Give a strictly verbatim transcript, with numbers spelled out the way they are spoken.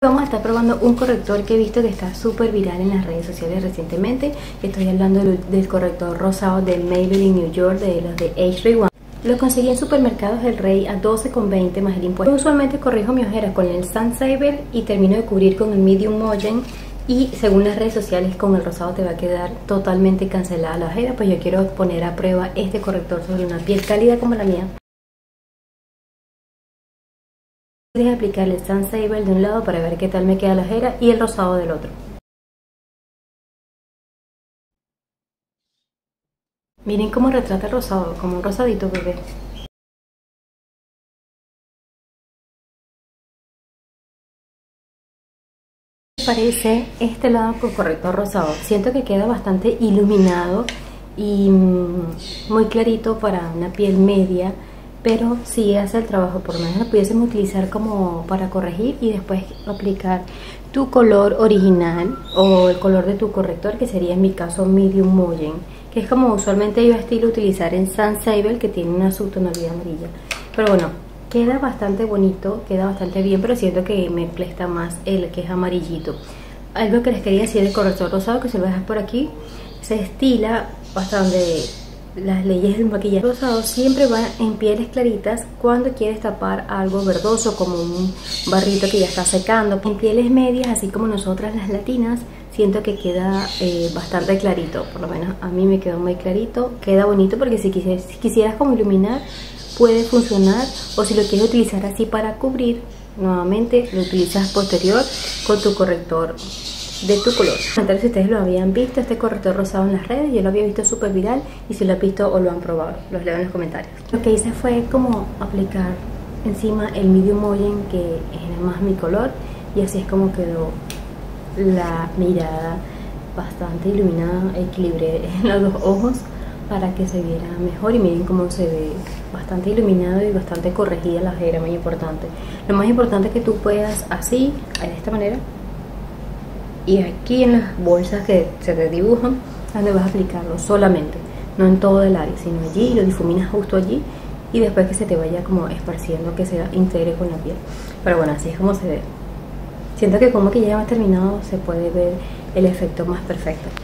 Vamos a estar probando un corrector que he visto que está súper viral en las redes sociales recientemente. Estoy hablando del, del corrector rosado del Maybelline New York, de los de H treinta y uno. Lo conseguí en Supermercados del Rey a doce con veinte más el impuesto. Yo usualmente corrijo mi ojera con el Sun Saver y termino de cubrir con el Medium Mogen. Y según las redes sociales, con el rosado te va a quedar totalmente cancelada la ojera. Pues yo quiero poner a prueba este corrector sobre una piel cálida como la mía. Voy a aplicar el Sun Sable de un lado para ver qué tal me queda la ojera y el rosado del otro. Miren cómo retrata el rosado, como un rosadito bebé. ¿Qué parece este lado con corrector rosado? Siento que queda bastante iluminado y muy clarito para una piel media. Pero sí hace el trabajo, por lo menos lo pudiésemos utilizar como para corregir y después aplicar tu color original o el color de tu corrector, que sería en mi caso Medium Mogen, que es como usualmente yo estilo utilizar en Sun Sable, que tiene una subtonalidad amarilla. Pero bueno, queda bastante bonito, queda bastante bien, pero siento que me presta más el que es amarillito. Algo que les quería decir del corrector rosado, que se lo dejas por aquí, se estila hasta donde las leyes del maquillaje. El rosado siempre va en pieles claritas cuando quieres tapar algo verdoso, como un barrito que ya está secando. En pieles medias, así como nosotras las latinas, siento que queda eh, bastante clarito. Por lo menos a mí me quedó muy clarito. Queda bonito porque si quisieras, si quisieras como iluminar, puede funcionar. O si lo quieres utilizar así para cubrir, nuevamente lo utilizas posterior con tu corrector de tu color. Comentar si ustedes lo habían visto, este corrector rosado en las redes. Yo lo había visto súper viral, y si lo han visto o lo han probado, los leo en los comentarios. Lo que hice fue como aplicar encima el Medium Mogen, que era más mi color, y así es como quedó la mirada bastante iluminada. Equilibré los dos ojos para que se viera mejor, y miren cómo se ve bastante iluminado y bastante corregida la ojera. Muy importante, lo más importante es que tú puedas así, de esta manera, y aquí en las bolsas que se te dibujan, donde vas a aplicarlo solamente, no en todo el área, sino allí, lo difuminas justo allí, y después que se te vaya como esparciendo, que se integre con la piel. Pero bueno, así es como se ve. Siento que como que ya hemos terminado, se puede ver el efecto más perfecto.